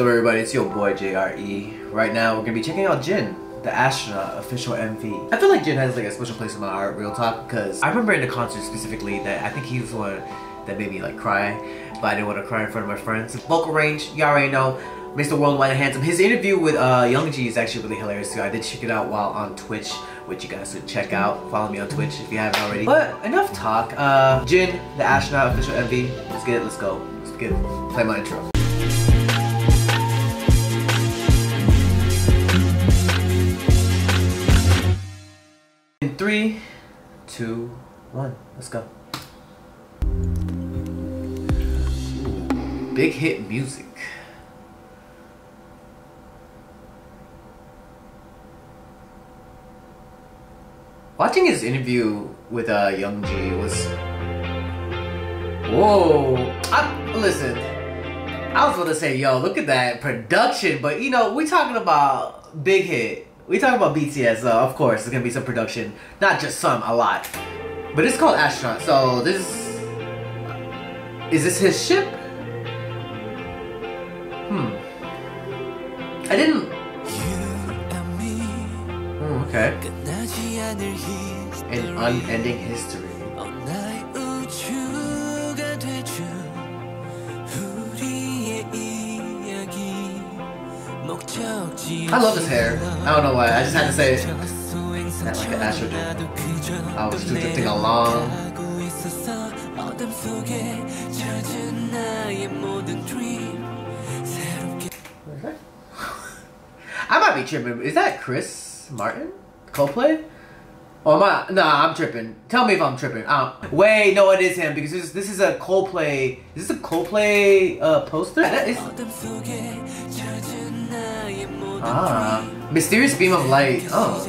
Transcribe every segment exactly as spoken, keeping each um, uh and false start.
up, everybody? It's your boy J R E. Right now, we're gonna be checking out Jin, the Astronaut official M V. I feel like Jin has like a special place in my heart, real talk, because I remember in the concert specifically that I think he was the one that made me like cry, but I didn't want to cry in front of my friends. Vocal range, y'all already know. Mister Worldwide and Handsome. His interview with uh, Youngji is actually really hilarious too. I did check it out while on Twitch, which you guys should check out. Follow me on Twitch if you haven't already. But enough talk. Uh, Jin, the Astronaut official M V. Let's get it. Let's go. Let's get it. Play my intro. In three, two, one. Let's go. Ooh, Big Hit music. Watching his interview with uh, Youngji was... Whoa! I, listen, I was about to say, yo, look at that production, but you know, we talking about Big Hit. We talking about B T S, so of course there's gonna be some production. Not just some, a lot. But it's called Astronaut, so this... Is this his ship? Hmm. I didn't... Mm, okay. An unending history. I love his hair. I don't know why. I just had to say it. Not like an astro dude. I was just drifting along. Okay. I might be tripping. Is that Chris Martin? Coldplay? Oh my, nah, I'm tripping. Tell me if I'm tripping. Um, wait, no, it is him because this, this is a Coldplay. Is this a Coldplay uh, poster? That is, ah, mysterious beam of light. Oh,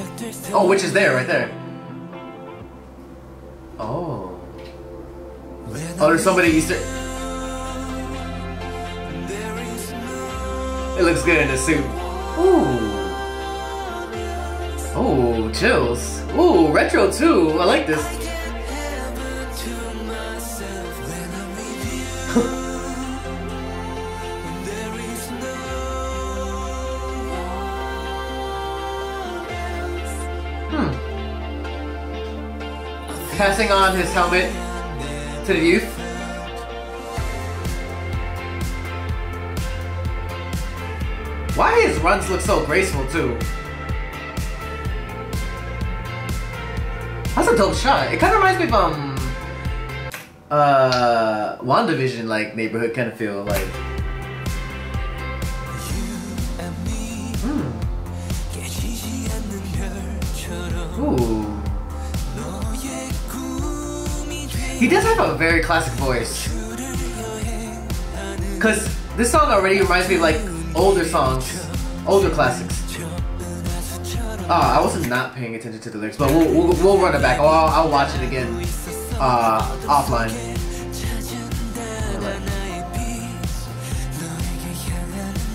oh, which is there, right there. Oh, oh, there's somebody Easter. It looks good in a suit. Ooh. Oh, chills. Ooh, retro too. I like this. Hmm. Passing on his helmet to the youth. Why his runs look so graceful too? That's a dope shot. It kind of reminds me of um, uh, WandaVision, like neighborhood kind of feel, like. Mm. Ooh. He does have a very classic voice. Cause this song already reminds me of like older songs, older classics. Oh, I wasn't not paying attention to the lyrics, but we'll, we'll, we'll run it back. I'll, I'll watch it again uh, offline. Right.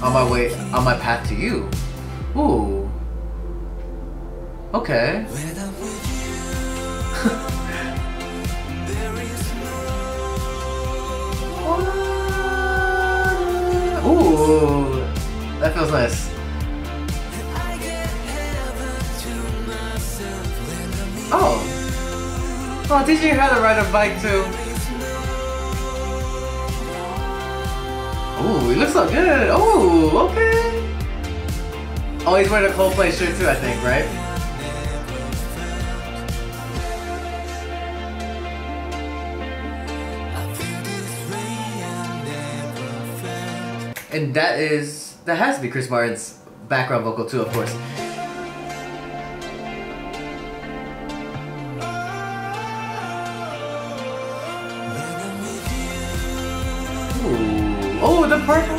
On my way, on my path to you. Ooh. Okay. Ooh. That feels nice. Oh, oh, teaching how to ride a bike too. Ooh, he looks so good. Ooh, okay. Oh, he's wearing a Coldplay shirt too, I think, right? And that is, that has to be Chris Martin's background vocal too, of course. Oh, the purple!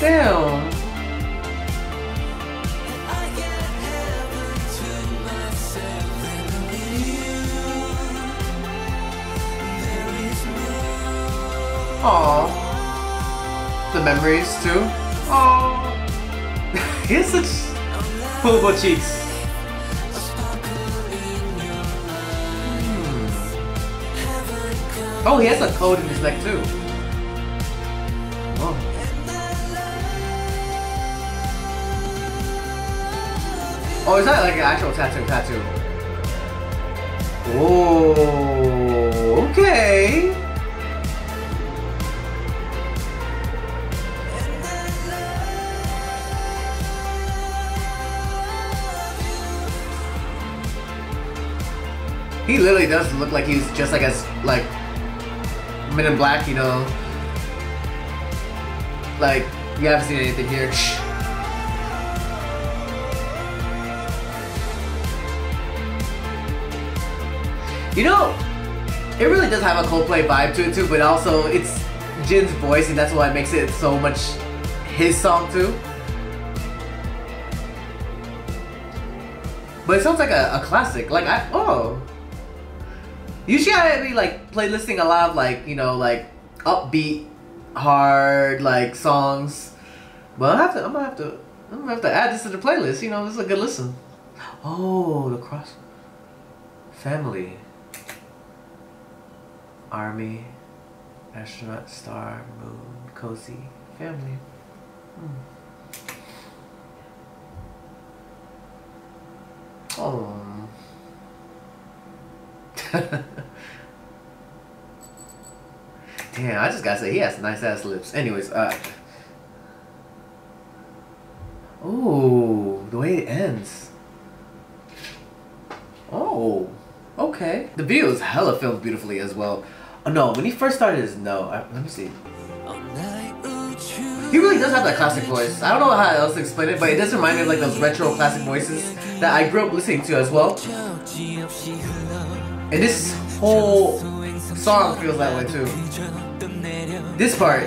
Damn! Aww. The memories, too. Aww. He has such pulpo cheeks. Oh, he has a cold in his neck too. Oh. Oh, is that like an actual tattoo? Tattoo. Oh, okay. He literally does look like he's just like as like Men in Black, you know. Like you haven't seen anything here. You know, it really does have a Coldplay vibe to it too, but also it's Jin's voice, and that's why it makes it so much his song too. But it sounds like a, a classic. Like I oh, usually I'd be like playlisting a lot of like you know like upbeat, hard like songs. But I have to. I'm gonna have to. I'm gonna have to add this to the playlist. You know, this is a good listen. Oh, the cross family. Army, astronaut, star, moon, cozy, family. Mm. Oh. Damn, I just gotta say, he has nice ass lips. Anyways, uh. Ooh, the way it ends. Oh, okay. The video is hella filmed beautifully as well. Oh, no, when he first started his no, I, let me see. He really does have that classic voice. I don't know how else to explain it, but it does remind me of like those retro classic voices that I grew up listening to as well. And this whole song feels that way too. This part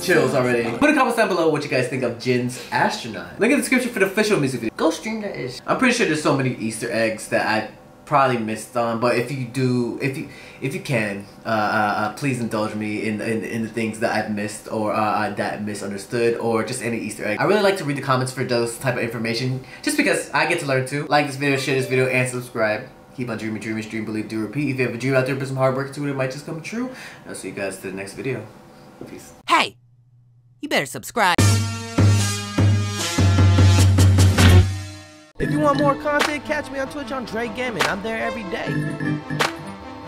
chills already. Put a comment down below what you guys think of Jin's Astronaut. Link in the description for the official music video. Go stream that ish. I'm pretty sure there's so many Easter eggs that I probably missed on, but if you do, if you if you can, uh, uh, please indulge me in, in in the things that I've missed or uh, that misunderstood or just any Easter egg. I really like to read the comments for those type of information, just because I get to learn too. Like this video, share this video, and subscribe. Keep on dreaming, dreaming, dream, believe, do, repeat. If you have a dream out there, put some hard work to it, it might just come true. And I'll see you guys to the next video. Peace. Hey, you better subscribe. If you want more content, catch me on Twitch on Dre Gaming. I'm there every day.